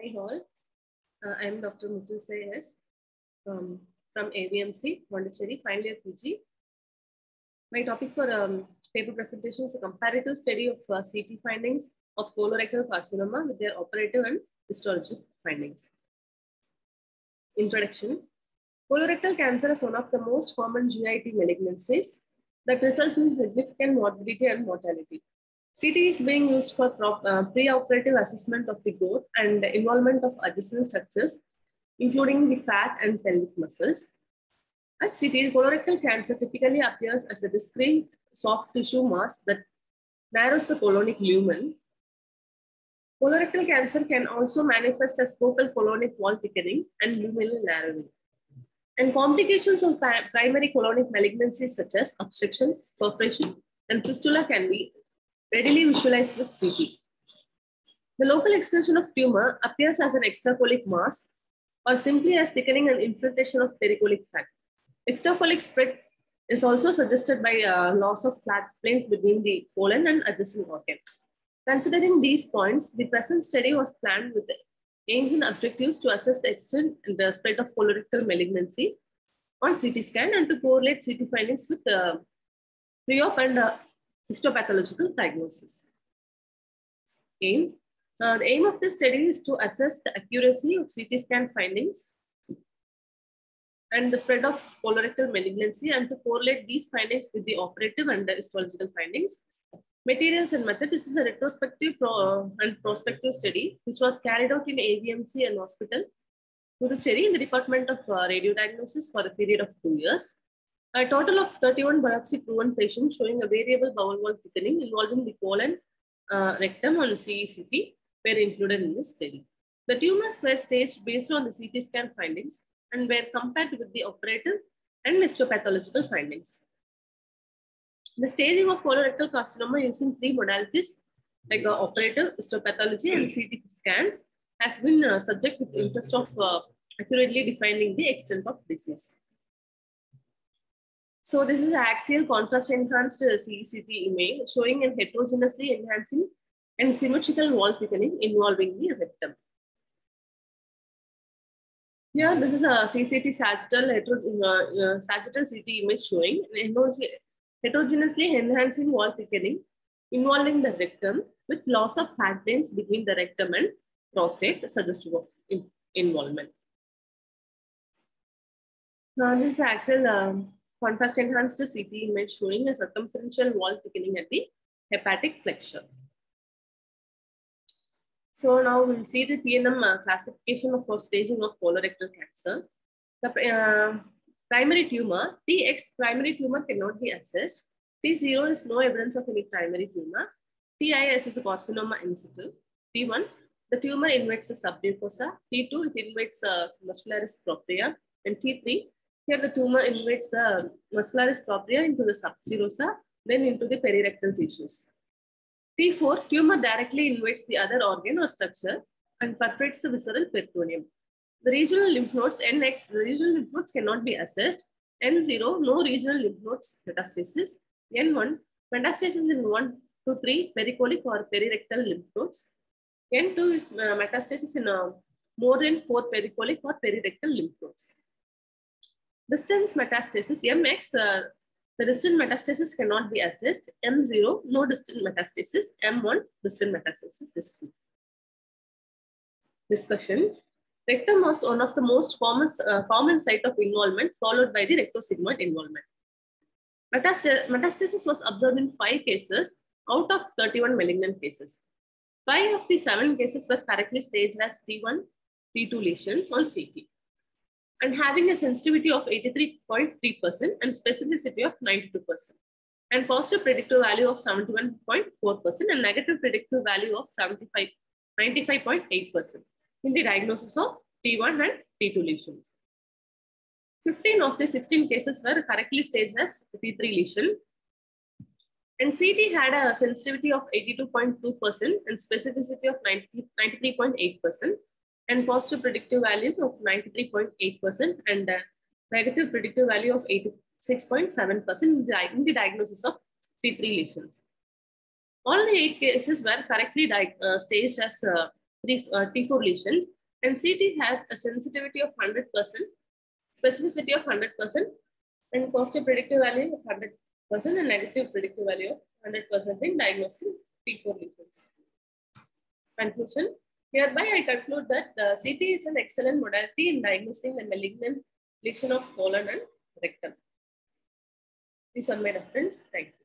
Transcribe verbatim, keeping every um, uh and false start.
Hi all, uh, I am Doctor Muthusaiyesh um, from A V M C, Pondicherry, final year P G. My topic for um, paper presentation is a comparative study of uh, C T findings of colorectal carcinoma with their operative and histologic findings. Introduction. Colorectal cancer is one of the most common G I T malignancies that results in significant morbidity and mortality. C T is being used for uh, pre-operative assessment of the growth and the involvement of adjacent structures, including the fat and pelvic muscles. At C T, colorectal cancer typically appears as a discrete soft tissue mass that narrows the colonic lumen. Colorectal cancer can also manifest as focal colonic wall thickening and luminal narrowing. And complications of primary colonic malignancies such as obstruction, perforation, and fistula can be readily visualized with C T. The local extension of tumor appears as an extracolic mass or simply as thickening and infiltration of pericolic fat. Extracolic spread is also suggested by uh, loss of flat planes between the colon and adjacent organ. Considering these points, the present study was planned with the aims and objectives to assess the extent and the spread of colorectal malignancy on C T scan and to correlate C T findings with uh, pre-op and uh, histopathological diagnosis. Aim. Uh, the aim of this study is to assess the accuracy of C T scan findings and the spread of colorectal malignancy and to correlate these findings with the operative and the histological findings. Materials and method. This is a retrospective pro and prospective study which was carried out in A V M C and hospital Puducherry in the Department of uh, Radiodiagnosis for a period of two years. A total of thirty-one biopsy proven patients showing a variable bowel wall thickening involving the colon, uh, rectum, and C E C T were included in this study. The tumors were staged based on the C T scan findings and were compared with the operative and histopathological findings. The staging of colorectal carcinoma using three modalities like uh, operative, histopathology, and C T scans has been uh, subject with interest of uh, accurately defining the extent of disease. So this is axial contrast enhanced C E C T image showing and heterogeneously enhancing and symmetrical wall thickening involving the rectum. Here, this is a C C T sagittal, uh, uh, sagittal C T image showing and heterogeneously enhancing wall thickening involving the rectum with loss of fat planes between the rectum and prostate suggestive of in involvement. Now, this is the axial Um, contrast enhanced C T image showing a circumferential wall thickening at the hepatic flexure. So now we'll see the T N M uh, classification of staging of colorectal cancer. The uh, primary tumor, T X primary tumor cannot be assessed. T zero is no evidence of any primary tumor. T I S is a carcinoma in situ. T one, the tumor invades the submucosa. T two, it invades uh, muscularis propria. And T three, here the tumor invades the muscularis propria into the subserosa, then into the perirectal tissues. T four, tumor directly invades the other organ or structure and perforates the visceral peritoneum. The regional lymph nodes, N X, the regional lymph nodes cannot be assessed. N zero, no regional lymph nodes metastasis. N one, metastasis in one to three pericolic or perirectal lymph nodes. N two is uh, metastasis in uh, more than four pericolic or perirectal lymph nodes. Distance metastasis, M X, uh, the distant metastasis cannot be assessed. M zero, no distant metastasis. M one, distant metastasis is seen. Discussion. Rectum was one of the most common, uh, common site of involvement, followed by the rectosigmoid involvement. Metast metastasis was observed in five cases out of thirty-one malignant cases. Five of the seven cases were correctly staged as T one, T two lesions on C T, and having a sensitivity of eighty-three point three percent and specificity of ninety-two percent, and positive predictive value of seventy-one point four percent and negative predictive value of ninety-five point eight percent in the diagnosis of T one and T two lesions. fifteen of the sixteen cases were correctly staged as T three lesion, and C T had a sensitivity of eighty-two point two percent and specificity of ninety-three point eight percent. And positive predictive value of ninety-three point eight percent and uh, negative predictive value of eighty-six point seven percent in, in the diagnosis of T three lesions. All the eight cases were correctly uh, staged as uh, T four lesions, and C T has a sensitivity of one hundred percent, specificity of one hundred percent, and positive predictive value of one hundred percent and negative predictive value of one hundred percent in diagnosing T four lesions. Conclusion. Hereby, I conclude that the C T is an excellent modality in diagnosing the malignant lesion of colon and rectum. These are my reference. Thank you.